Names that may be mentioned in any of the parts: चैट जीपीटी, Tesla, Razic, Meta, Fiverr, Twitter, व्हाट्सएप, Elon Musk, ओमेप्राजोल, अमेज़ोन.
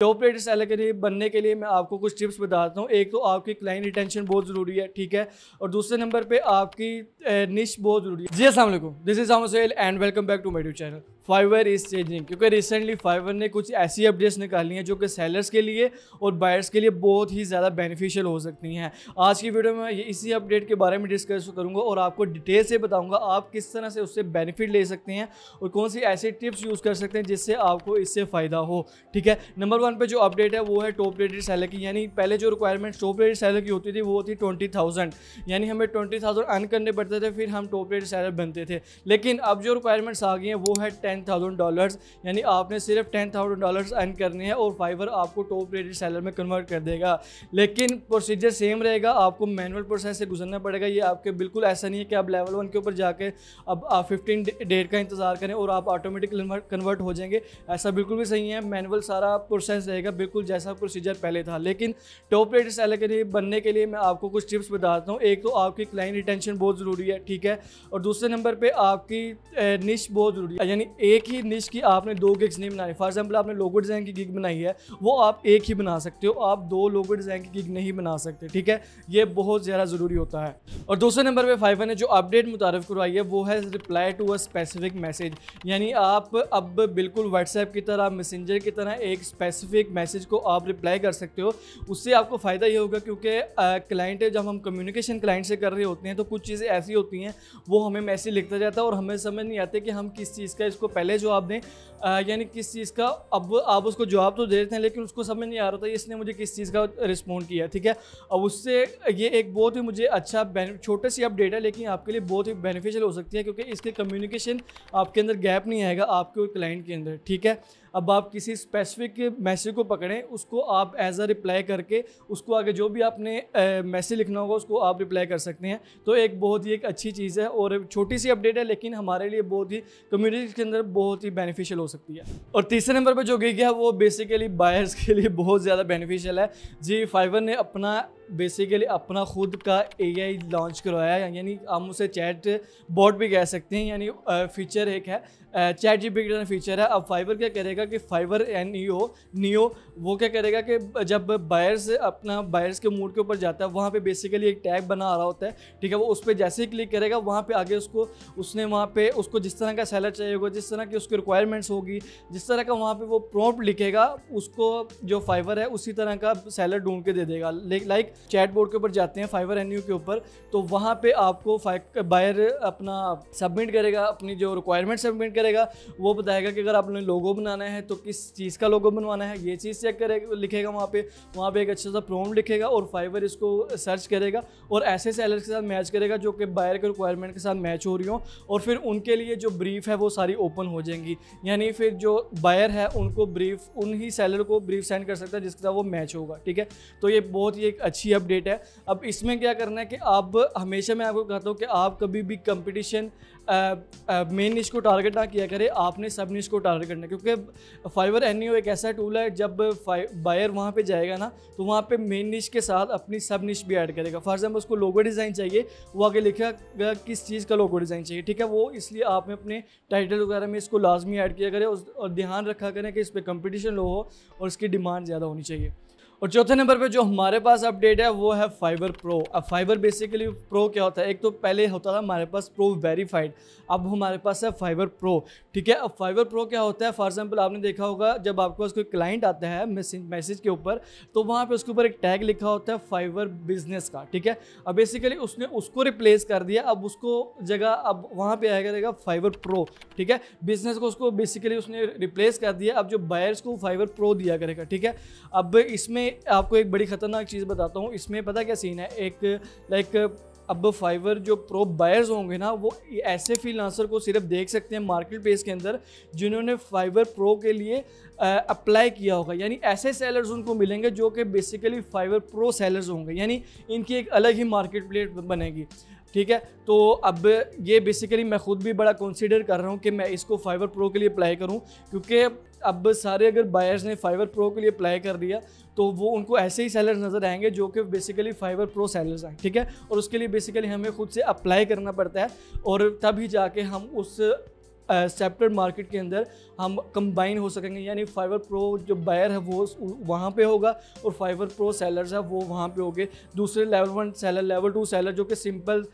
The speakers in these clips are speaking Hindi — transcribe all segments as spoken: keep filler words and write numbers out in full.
टॉप रेट सेलर बनने के लिए मैं आपको कुछ टिप्स बताता हूँ। एक तो आपकी क्लाइंट रिटेंशन बहुत ज़रूरी है, ठीक है, और दूसरे नंबर पे आपकी निश बहुत ज़रूरी है। जी अस्सलाम वालेकुम, this is Hussain and welcome back to my YouTube channel. Fiverr is changing, क्योंकि रिसेंटली फाइवर ने कुछ ऐसी अपडेट्स निकाली हैं जो कि सेलर्स के लिए और बायर्स के लिए बहुत ही ज़्यादा बेनिफिशियल हो सकती हैं। आज की वीडियो में इसी अपडेट के बारे में डिस्कस करूँगा और आपको डिटेल से बताऊँगा आप किस तरह से उससे बेनिफिट ले सकते हैं और कौन सी ऐसी टिप्स यूज़ कर सकते हैं जिससे आपको इससे फ़ायदा हो, ठीक है। नंबर वन पे जो अपडेट है वो है टॉप रेटेड सेलर की, यानी पहले जो रिक्वायरमेंट टॉप रेटेड सेलर की होती थी वो थी ट्वेंटी थाउजेंड, यानी हमें ट्वेंटी थाउजेंड अर्न करने पड़ते थे फिर हम टॉप रेटेड सेलर बनते थे। लेकिन अब जो रिक्वायरमेंट्स आ गई हैं वो है टेन थाउजेंड डॉलर्स, यानी आपने सिर्फ टेन थाउजेंड डॉलर्स अर्न करने हैं और फाइवर आपको टॉप रेटेड सेलर में कन्वर्ट कर देगा। लेकिन प्रोसीजर सेम रहेगा, आपको मैनुअल प्रोसेस से गुजरना पड़ेगा। ये आपके बिल्कुल ऐसा नहीं है कि आप लेवल वन के ऊपर जाके अब फिफ्टीन डेट का इंतजार करें और आप ऑटोमेटिक कन्वर्ट हो जाएंगे, ऐसा बिल्कुल भी सही है। मैनुअल सारा प्रोसेस रहेगा बिल्कुल जैसा प्रोसीजर पहले था। लेकिन टॉप रेटेड सेलर के लिए बनने के लिए मैं आपको कुछ टिप्स बताता हूँ। एक तो आपकी क्लाइंट रिटेंशन बहुत ज़रूरी है, ठीक है, और दूसरे नंबर पे आपकी निश बहुत ज़रूरी है, यानी एक ही निश की आपने दो गिग्स नहीं बनानी। फॉर एग्जाम्पल आपने लोगो डिज़ाइन की गिग बनाई है, वो आप एक ही बना सकते हो, आप दो लोगो डिज़ाइन की गिग नहीं बना सकते, ठीक है, ये बहुत ज़्यादा ज़रूरी होता है। और दूसरे नंबर पर फाइवर ने जो अपडेट मुतारफ़ करवाई है वो है reply to a specific message, यानी आप अब बिल्कुल व्हाट्सएप की तरह, मैसेंजर की तरह एक स्पेसिफिक मैसेज को आप रिप्लाई कर सकते हो। उससे आपको फ़ायदा ये होगा क्योंकि क्लाइंट जब हम कम्युनिकेशन क्लाइंट से कर रहे होते हैं तो कुछ चीज़ें ऐसी होती हैं वो हमें मैसेज लिखता जाता है और हमें समझ नहीं आती कि हम किस चीज़ का इसको पहले जवाब दें, यानी किस चीज़ का अब आप उसको जवाब तो दे देते हैं लेकिन उसको समझ नहीं आ रहा था इसने मुझे किस चीज़ का रिस्पॉन्ड किया, ठीक है। अब उससे ये एक बहुत ही मुझे अच्छा छोटे सी अपडेट है लेकिन आपके लिए बहुत ही बेनिफिशियल हो सकती है क्योंकि इसके कम्युनिकेशन आपके अंदर गैप नहीं आएगा आपके और क्लाइंट के अंदर, ठीक है। अब आप किसी स्पेसिफिक मैसेज को पकड़ें, उसको आप एज अ रिप्लाई करके उसको आगे जो भी आपने मैसेज लिखना होगा उसको आप रिप्लाई कर सकते हैं। तो एक बहुत ही एक अच्छी चीज़ है और छोटी सी अपडेट है लेकिन हमारे लिए बहुत ही कम्युनिटी के अंदर बहुत ही बेनिफिशियल हो सकती है। और तीसरे नंबर पर जो गिग है वो बेसिकली बायर्स के लिए बहुत ज़्यादा बेनिफिशियल है। जी फाइवर ने अपना बेसिकली अपना खुद का एआई लॉन्च करवाया, यानी हम उसे चैट बॉट भी कह सकते हैं, यानी फीचर एक है चैट जीपीटी का फीचर है। अब फाइवर क्या करेगा कि फाइवर एनईओ नियो वो क्या करेगा कि जब बायर्स अपना बायर्स के मूड के ऊपर जाता है वहाँ पे बेसिकली एक टैग बना आ रहा होता है, ठीक है, वो उस पर जैसे ही क्लिक करेगा वहाँ पे आगे उसको उसने वहाँ पे उसको जिस तरह का सेलर चाहिए होगा, जिस तरह की उसकी रिक्वायरमेंट्स होगी, जिस तरह का वहाँ पर वो प्रॉम्प्ट लिखेगा उसको जो फाइवर है उसी तरह का सेलर ढूंढ के दे देगा। लाइक चैट बोर्ड के ऊपर जाते हैं फाइवर एनयू के ऊपर तो वहाँ पे आपको बायर अपना सबमिट करेगा, अपनी जो रिक्वायरमेंट सबमिट करेगा, वो बताएगा कि अगर आपने लोगो बनाना है तो किस चीज़ का लोगो बनवाना है, ये चीज़ चेक करेगा लिखेगा वहाँ पे वहाँ पे एक अच्छा सा प्रॉम्प्ट लिखेगा और फाइवर इसको सर्च करेगा और ऐसे सेलर के साथ मैच करेगा जो कि बायर के रिक्वायरमेंट के साथ मैच हो रही हो और फिर उनके लिए जो ब्रीफ है वो सारी ओपन हो जाएंगी, यानी फिर जो बायर है उनको ब्रीफ उन्हीं सेलर को ब्रीफ सेंड कर सकता है जिसके साथ वो मैच होगा, ठीक है। तो ये बहुत ही एक अच्छी अपडेट है। अब इसमें क्या करना है कि आप हमेशा मैं आपको कहता हूँ कि आप कभी भी कंपटीशन मेन निश को टारगेट ना किया करें, आपने सब निश को टारगेट करना है क्योंकि फाइवर एनईओ एक ऐसा टूल है जब बायर वहाँ पे जाएगा ना तो वहाँ पे मेन निश के साथ अपनी सब निश भी ऐड करेगा। फॉर एग्जाम्पल उसको लोगो डिज़ाइन चाहिए, वो आगे लिखेगा किस चीज़ का लोगो डिज़ाइन चाहिए, ठीक है, वो इसलिए आपने अपने टाइटल वगैरह में इसको लाजमी ऐड किया करें और ध्यान रखा करें कि इस पर कंपटीशन लो हो और इसकी डिमांड ज़्यादा होनी चाहिए। और चौथे नंबर पे जो हमारे पास अपडेट है वो है फाइवर प्रो। अब फाइवर बेसिकली प्रो क्या होता है, एक तो पहले होता था हमारे पास प्रो वेरीफाइड, अब हमारे पास है फाइवर प्रो, ठीक है। अब फाइवर प्रो क्या होता है, फॉर एग्जांपल आपने देखा होगा जब आपके पास कोई क्लाइंट आता है मैसेज के ऊपर तो वहाँ पे उसके ऊपर एक टैग लिखा होता है फाइवर बिजनेस का, ठीक है। अब बेसिकली उसने उसको रिप्लेस कर दिया, अब उसको जगह अब वहाँ पर आया करेगा फाइवर प्रो, ठीक है, बिजनेस को उसको बेसिकली उसने रिप्लेस कर दिया। अब जो बायर्स को फाइवर प्रो दिया करेगा, ठीक है। अब इसमें आपको एक बड़ी खतरनाक चीज़ बताता हूँ, इसमें पता क्या सीन है, एक लाइक अब फाइवर जो प्रो बायर्स होंगे ना वो ऐसे फ्रीलांसर को सिर्फ देख सकते हैं मार्केट प्लेस के अंदर जिन्होंने फाइवर प्रो के लिए अप्लाई किया होगा, यानी ऐसे सेलर्स उनको मिलेंगे जो कि बेसिकली फाइवर प्रो सेलर्स होंगे, यानी इनकी एक अलग ही मार्केट प्लेस बनेगी, ठीक है। तो अब ये बेसिकली मैं खुद भी बड़ा कंसीडर कर रहा हूँ कि मैं इसको फाइवर प्रो के लिए अप्लाई करूँ क्योंकि अब सारे अगर बायर्स ने फाइवर प्रो के लिए अप्लाई कर दिया तो वो उनको ऐसे ही सेलर्स नज़र आएंगे जो कि बेसिकली फाइवर प्रो सेलर्स हैं, ठीक है, और उसके लिए बेसिकली हमें खुद से अप्लाई करना पड़ता है और तभी जाके हम उस सेपरेट मार्केट के अंदर हम कंबाइन हो सकेंगे, यानी फाइवर प्रो जो बायर है वो वहाँ पे होगा और फाइवर प्रो सेलर्स है वो वहाँ पे होंगे। दूसरे level one seller, level two seller जो कि सिंपल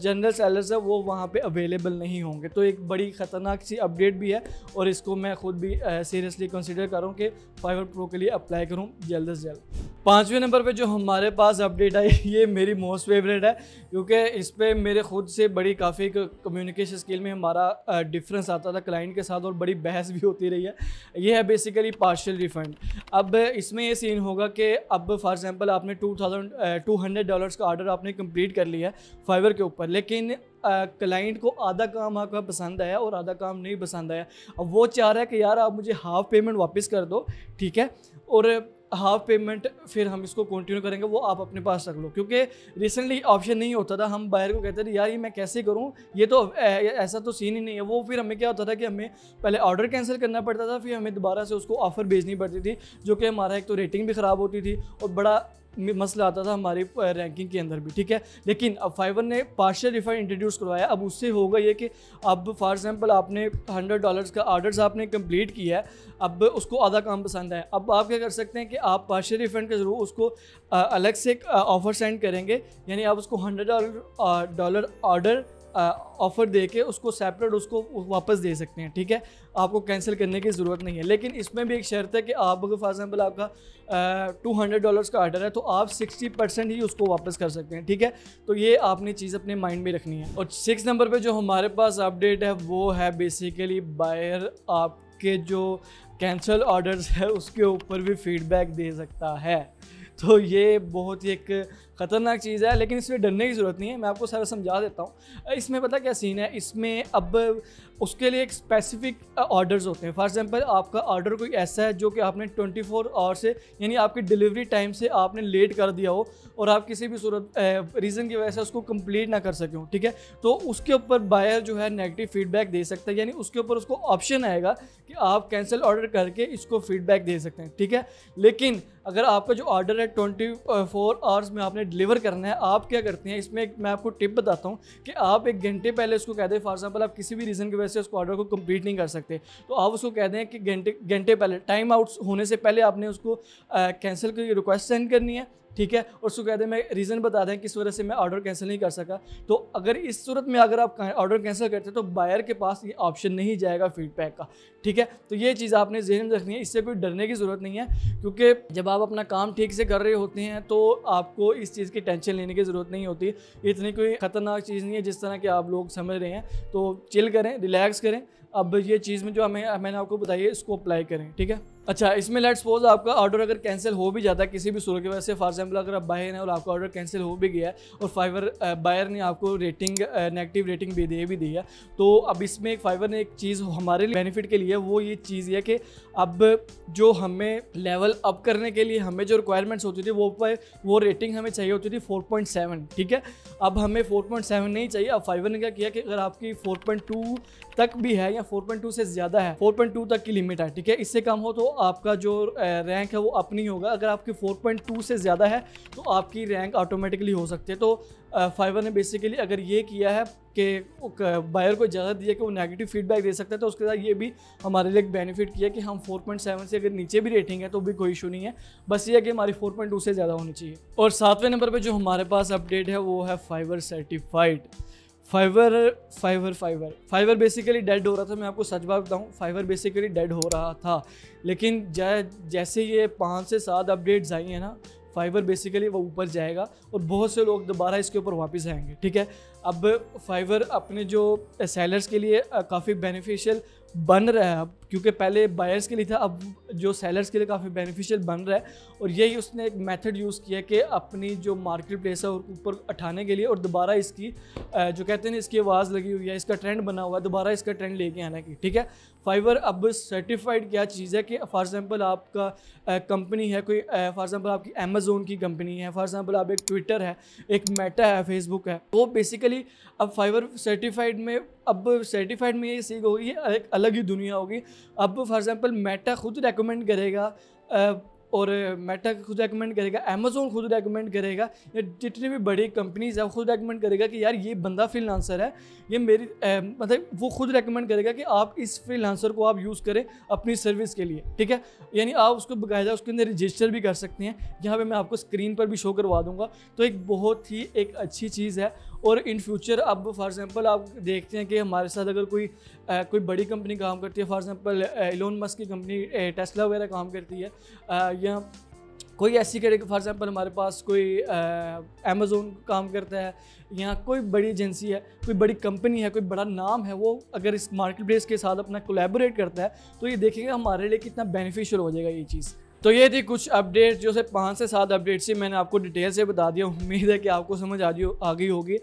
जनरल सेलर्स है वो वहाँ पे अवेलेबल नहीं होंगे। तो एक बड़ी ख़तरनाक सी अपडेट भी है और इसको मैं खुद भी सीरियसली कंसिडर करूँ कि फाइवर प्रो के लिए अप्लाई करूँ जल्द से जल्द। पाँचवें नंबर पे जो हमारे पास अपडेट आई, ये मेरी मोस्ट फेवरेट है क्योंकि इस पर मेरे खुद से बड़ी काफ़ी कम्युनिकेशन स्किल में हमारा डिफरेंस आता था क्लाइंट के साथ और बड़ी बहस भी होती रही है। ये है बेसिकली पार्शियल रिफंड। अब इसमें ये सीन होगा कि अब फॉर एग्जांपल आपने two thousand two hundred dollars का ऑर्डर आपने कंप्लीट कर लिया है फाइवर के ऊपर, लेकिन क्लाइंट uh, को आधा काम आपका पसंद आया और आधा काम नहीं पसंद आया। अब वो चाह रहा है कि यार आप मुझे हाफ पेमेंट वापस कर दो, ठीक है, और हाफ पेमेंट फिर हम इसको कंटिन्यू करेंगे, वो आप अपने पास रख लो। क्योंकि रिसेंटली ऑप्शन नहीं होता था, हम बायर को कहते थे यार ये मैं कैसे करूं, ये तो ऐसा तो सीन ही नहीं है। वो फिर हमें क्या होता था कि हमें पहले ऑर्डर कैंसिल करना पड़ता था, फिर हमें दोबारा से उसको ऑफ़र भेजनी पड़ती थी, जो कि हमारा एक तो रेटिंग भी ख़राब होती थी और बड़ा मसला आता था हमारी रैंकिंग के अंदर भी, ठीक है। लेकिन अब फाइवर ने पार्शियल रिफंड इंट्रोड्यूस करवाया। अब उससे होगा ये कि अब फॉर एग्जांपल आपने हंड्रेड डॉलर्स का ऑर्डर्स आपने कंप्लीट किया है, अब उसको आधा काम पसंद है, अब आप क्या कर सकते हैं कि आप पार्शियल रिफंड के जरूर उसको अलग से ऑफ़र सेंड करेंगे, यानी आप उसको hundred dollar dollar order offer दे के उसको सेपरेट उसको वापस दे सकते हैं, ठीक है, आपको कैंसिल करने की ज़रूरत नहीं है। लेकिन इसमें भी एक शर्त है कि आप फॉर एग्जाम्पल आपका टू हंड्रेड डॉलर्स का ऑर्डर है तो आप सिक्सटी परसेंट ही उसको वापस कर सकते हैं, ठीक है। तो ये आपने चीज़ अपने माइंड में रखनी है। और सिक्स नंबर पे जो हमारे पास अपडेट है वो है बेसिकली बायर आपके जो कैंसल ऑर्डर्स है उसके ऊपर भी फीडबैक दे सकता है। तो ये बहुत ही एक ख़तरनाक चीज़ है, लेकिन इसमें डरने की ज़रूरत नहीं है, मैं आपको सारा समझा देता हूँ। इसमें पता क्या सीन है, इसमें अब उसके लिए एक स्पेसिफिक ऑर्डर्स होते हैं। फॉर एग्जांपल आपका ऑर्डर कोई ऐसा है जो कि आपने चौबीस आवर से, यानी आपके डिलीवरी टाइम से आपने लेट कर दिया हो और आप किसी भी सूरत रीज़न की वजह से उसको कंप्लीट ना कर सके हो, ठीक है, तो उसके ऊपर बायर जो है नेगेटिव फीडबैक दे सकता है, यानी उसके ऊपर उसको ऑप्शन आएगा कि आप कैंसिल ऑर्डर करके इसको फीडबैक दे सकते हैं, ठीक है। लेकिन अगर आपका जो ऑर्डर है ट्वेंटी फोर आवर्स में आपने डिलीवर करना है, आप क्या करते हैं, इसमें मैं आपको टिप बताता हूँ कि आप एक घंटे पहले उसको कह दें। फॉर एग्जाम्पल आप किसी भी रीज़न की वजह से उसको ऑर्डर को कंप्लीट नहीं कर सकते तो आप उसको कह दें कि घंटे घंटे पहले, टाइम आउट होने से पहले आपने उसको कैंसिल की रिक्वेस्ट सेंड करनी है, ठीक है, और उसको कहते हैं मैं रीज़न बता दें किस वजह से मैं ऑर्डर कैंसिल नहीं कर सका। तो अगर इस सूरत में अगर आप ऑर्डर कैंसिल करते हैं तो बायर के पास ये ऑप्शन नहीं जाएगा फीडबैक का, ठीक है। तो ये चीज़ आपने जहन में रखनी है, इससे कोई डरने की ज़रूरत नहीं है क्योंकि जब आप अपना काम ठीक से कर रहे होते हैं तो आपको इस चीज़ की टेंशन लेने की ज़रूरत नहीं होती। इतनी कोई ख़तरनाक चीज़ नहीं है जिस तरह के आप लोग समझ रहे हैं। तो चिल करें, रिलैक्स करें। अब ये चीज़ में जो हमें मैंने आपको बताई है इसको अप्लाई करें, ठीक है। अच्छा, इसमें लेट्स सपोज आपका ऑर्डर अगर कैंसिल हो भी जाता है किसी भी सूरत की वजह से, फॉर एग्जाम्पल अगर आप बायर हैं और आपका ऑर्डर कैंसिल हो भी गया है और फाइवर बायर ने आपको रेटिंग नेगेटिव रेटिंग भी दे भी दी है, तो अब इसमें एक फाइवर ने एक चीज़ हमारे लिए बेनिफिट के लिए, वो ये चीज़ है कि अब जो हमें लेवल अप करने के लिए हमें जो रिक्वायरमेंट्स होती थी वो वो रेटिंग हमें चाहिए होती थी फोर पॉइंट सेवन, ठीक है। अब हमें फोर पॉइंट सेवन नहीं चाहिए। अब फाइवर ने क्या किया कि अगर आपकी फोर पॉइंट टू तक भी है या फोर पॉइंट टू से ज़्यादा है, फोर पॉइंट टू तक की लिमिट है, ठीक है, इससे कम हो तो आपका जो रैंक है वो अप नहीं होगा। अगर आपकी फोर पॉइंट टू से ज़्यादा है तो आपकी रैंक ऑटोमेटिकली हो सकती है। तो फाइवर ने बेसिकली अगर ये किया है कि बायर को इजाज़त दी है कि वो नेगेटिव फीडबैक दे सकता है, तो उसके साथ ये भी हमारे लिए एक बेनिफिट किया कि हम फोर पॉइंट सेवन से अगर नीचे भी रेटिंग है तो भी कोई इशू नहीं है, बस ये है कि हमारी फोर पॉइंट टू से ज़्यादा होनी चाहिए। और सातवें नंबर पर जो हमारे पास अपडेट है वो है Fiverr certified. Fiverr Fiverr Fiverr Fiverr basically dead हो रहा था, मैं आपको सच बात बताऊँ, फाइवर बेसिकली डेड हो रहा था। लेकिन जैसे ये पाँच से सात अपडेट्स आई हैं ना, फाइवर बेसिकली वो ऊपर जाएगा और बहुत से लोग दोबारा इसके ऊपर वापस आएंगे, ठीक है। अब फाइवर अपने जो सेलर्स के लिए काफ़ी बेनिफिशियल बन रहा है अब, क्योंकि पहले बायर्स के लिए था, अब जो सेलर्स के लिए काफ़ी बेनिफिशियल बन रहा है। और यही उसने एक मेथड यूज़ किया कि अपनी जो मार्केट प्लेस है ऊपर उठाने के लिए और दोबारा इसकी जो कहते हैं इसकी आवाज़ लगी हुई है, इसका ट्रेंड बना हुआ है, दोबारा इसका ट्रेंड लेके आना की, ठीक है। फाइवर अब सर्टिफाइड क्या चीज़ है कि फॉर एग्जाम्पल आपका कंपनी है कोई, फॉर एग्जाम्पल आपकी अमेजोन की कंपनी है, फॉर एग्जाम्पल आप एक ट्विटर है, एक मेटा है, फेसबुक है, वो बेसिकली अब फाइवर सर्टिफाइड में, अब सर्टिफाइड में ये सीख होगी, एक अलग ही दुनिया होगी। अब फॉर एग्जांपल मेटा खुद रेकमेंड करेगा और मेटा खुद रेकमेंड करेगा, अमेजोन खुद रेकमेंड करेगा, या जितनी भी बड़ी कंपनीज है खुद रेकमेंड करेगा कि यार ये बंदा फ्रीलांसर है, ये मेरी मतलब वो खुद रेकमेंड करेगा कि आप इस फ्रीलांसर को आप यूज़ करें अपनी सर्विस के लिए। ठीक है, यानी आप उसको बाकायदा उसके अंदर रजिस्टर भी कर सकते हैं, यहाँ पर मैं आपको स्क्रीन पर भी शो करवा दूँगा। तो एक बहुत ही एक अच्छी चीज़ है। और इन फ्यूचर अब फॉर एग्जांपल आप देखते हैं कि हमारे साथ अगर कोई आ, कोई बड़ी कंपनी काम करती है, फॉर एग्जांपल एलोन मस्क की कंपनी टेस्ला वगैरह काम करती है, आ, या कोई ऐसी करेगी, फॉर एग्जांपल हमारे पास कोई अमेज़ोन काम करता है, या कोई बड़ी एजेंसी है, कोई बड़ी कंपनी है, कोई बड़ा नाम है, वो अगर इस मार्केट प्लेस के साथ अपना कोलैबोरेट करता है तो ये देखेंगे हमारे लिए कितना बेनिफिशियल हो जाएगा ये चीज़। तो ये थी कुछ अपडेट्स, जो से पाँच से सात अपडेट्स ही मैंने आपको डिटेल से बता दिया। उम्मीद है कि आपको समझ आ गई आ गई होगी।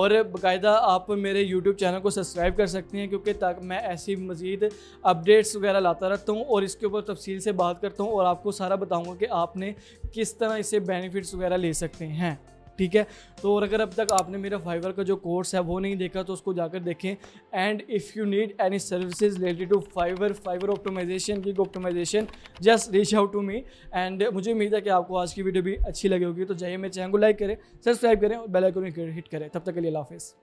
और बाकायदा आप मेरे YouTube चैनल को सब्सक्राइब कर सकते हैं, क्योंकि ताकि मैं ऐसी मज़ीद अपडेट्स वगैरह लाता रहता हूँ और इसके ऊपर तफसील से बात करता हूँ और आपको सारा बताऊँगा कि आपने किस तरह इससे बेनिफिट्स वगैरह ले सकते हैं। ठीक है, तो और अगर अब तक आपने मेरा फाइवर का जो कोर्स है वो नहीं देखा तो उसको जाकर देखें। And if you need any services related to Fiverr Fiverr optimization की optimization just reach out to me. And मुझे उम्मीद है कि आपको आज की वीडियो भी अच्छी लगी होगी। तो जाइए मेरे चैनल को लाइक करें, सब्सक्राइब करें और बेल आइकन हिट करें। तब तक के लिए हाफिज़।